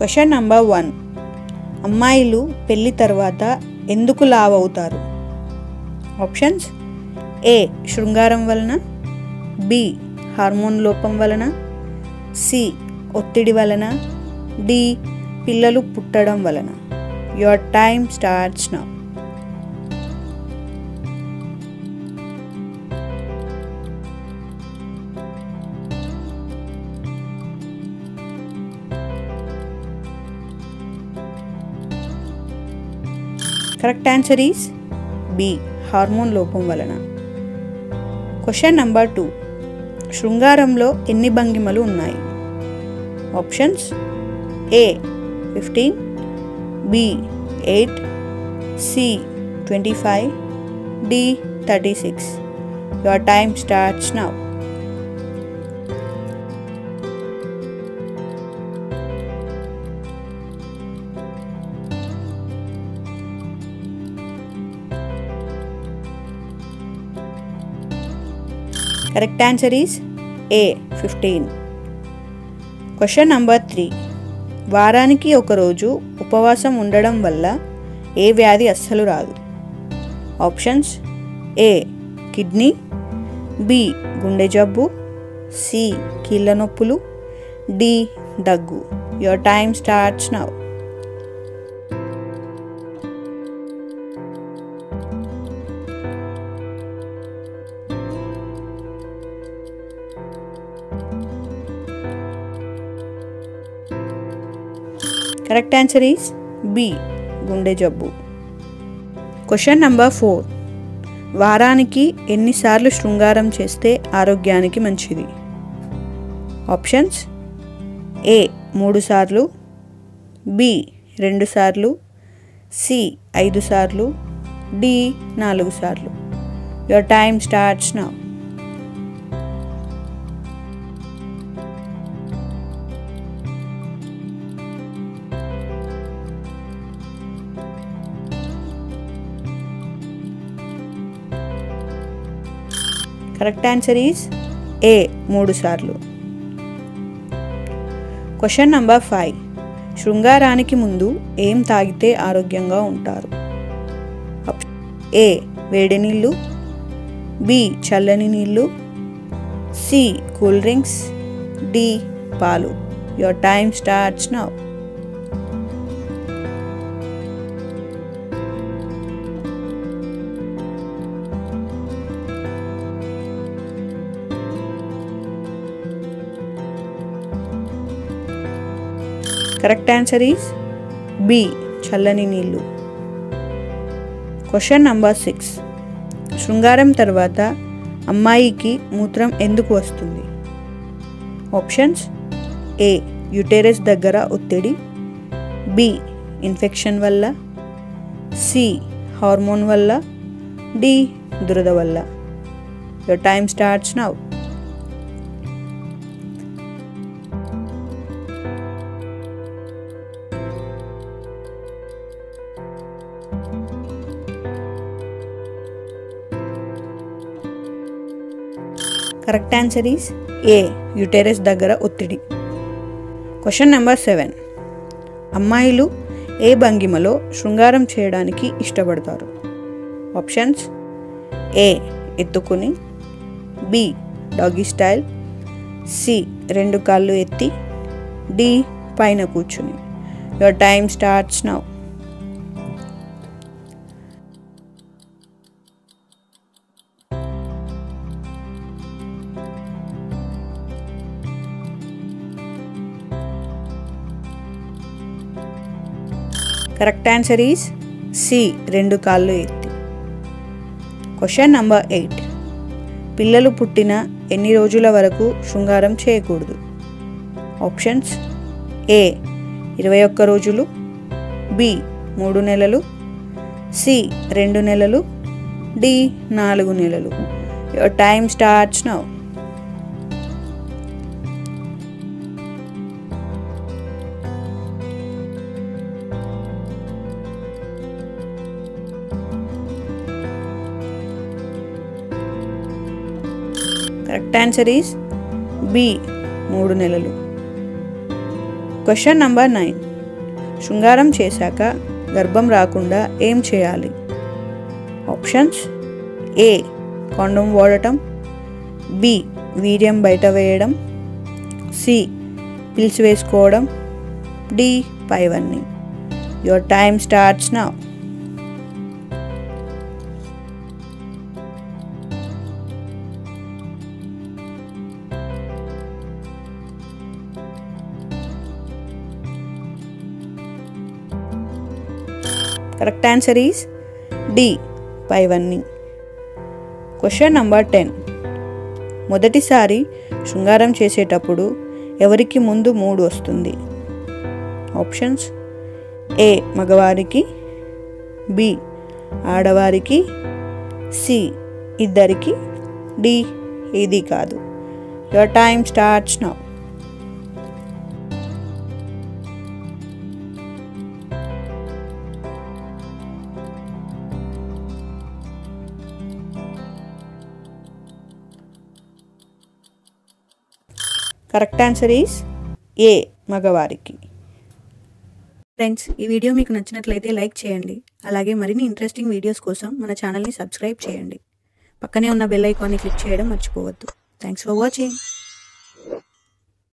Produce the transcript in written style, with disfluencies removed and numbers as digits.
Question number 1 అమ్మాయిలు పెళ్లి తర్వాత ఎందుకు లావ్ అవుతారు ఆప్షన్స్ ఏ శృంగారం వలన బి హార్మోన్ లోపం వలన సి ఒత్తిడి వలన డి పిల్లలు పుట్టడం వలన your time starts now Correct answer is B. Hormone లోపం వలన. Question number 2. శృంగారంలో ఎన్ని భంగిమలు ఉన్నాయి? Options A. 15 B. 8 C. 25 D. 36 Your time starts now. Correct answer is A. 15. Question number 3. వారానికి ఒక రోజు ఉపవాసం ఉండడం వల్ల ఏ వ్యాధి అస్సలు రాదు ఆప్షన్స్ ఏ కిడ్నీ బి గుండె జబ్బు సి కీళ్ళ నొప్పులు డి దగ్గు your time starts now Correct answer is B. గుండె జబ్బు. Question number 4. వారానికి ఎన్నిసార్లు శృంగారం చేస్తే ఆరోగ్యానికి మంచిది? Options A. 3 సార్లు B. 2 సార్లు C. 5 సార్లు D. 4 సార్లు Your time starts now. Correct answer is A. 3 సార్లు. Question number 5. శృంగారానికి ముందు ఏం తాగితే ఆరోగ్యంగా ఉంటారు? A. వేడి నీళ్ళు B. చల్లని నీళ్ళు C. Cool drinks D. పాలు Your time starts now. Correct answer is B. చల్లని నీళ్ళు. Question number 6. శృంగారం తర్వాత అమ్మాయికి మూత్రం ఎందుకు వస్తుంది? Options A. యుటెరస్ దగ్గర ఒత్తిడి B. ఇన్ఫెక్షన్ వల్ల C. హార్మోన్ వల్ల D. దురద వల్ల Your time starts now. Correct answer is A. Uterus దగ్గర ఒత్తిడి. Question number 7. అమ్మాయిలు ఏ భంగిమలో శృంగారం చేయడానికి ఇష్టపడతారు? Options A. ఎత్తుకుని B. Doggy style C. 2 కాళ్ళు ఎత్తి D. పైన కూర్చుని Your time starts now. Correct answer is C. 2 కాళ్ళు ఎత్తి. Question number 8. పిల్లలు పుట్టిన ఎన్ని రోజుల వరకు శృంగారం చేయకూడదు? Options A. 21 రోజులు B. 3 నెలలు C. 2 నెలలు D. 4 నెలలు Your time starts now. Correct answer is B. 3 నెలలు. Question number 9. శృంగారం చేశాక గర్భం రాకుండా ఏం చేయాలి? ఆప్షన్స్: ఏ కాండోమ్ వాడటం, బి వీర్యం బయట వేయడం, సి పిల్స్ వేసుకోవడం, డి పైవన్నీ. Your time starts now. Correct answer is D. పైవన్నీ. Question number 10. మొదటిసారి శృంగారం చేసేటప్పుడు ఎవరికి ముందు మూడు వస్తుంది? ఆప్షన్స్: ఏ మగవారికి, బి ఆడవారికి, సి ఇద్దరికి, డి ఇది కాదు. Your time starts now. Correct answer is A మగవారికి. ఫ్రెండ్స్, ఈ వీడియో మీకు నచ్చినట్లయితే లైక్ చేయండి. అలాగే మరిన్ని ఇంట్రెస్టింగ్ వీడియోస్ కోసం మన ఛానల్ని సబ్స్క్రైబ్ చేయండి. పక్కనే ఉన్న బెల్ ఐకాన్ని క్లిక్ చేయడం మర్చిపోవద్దు. Thanks for watching.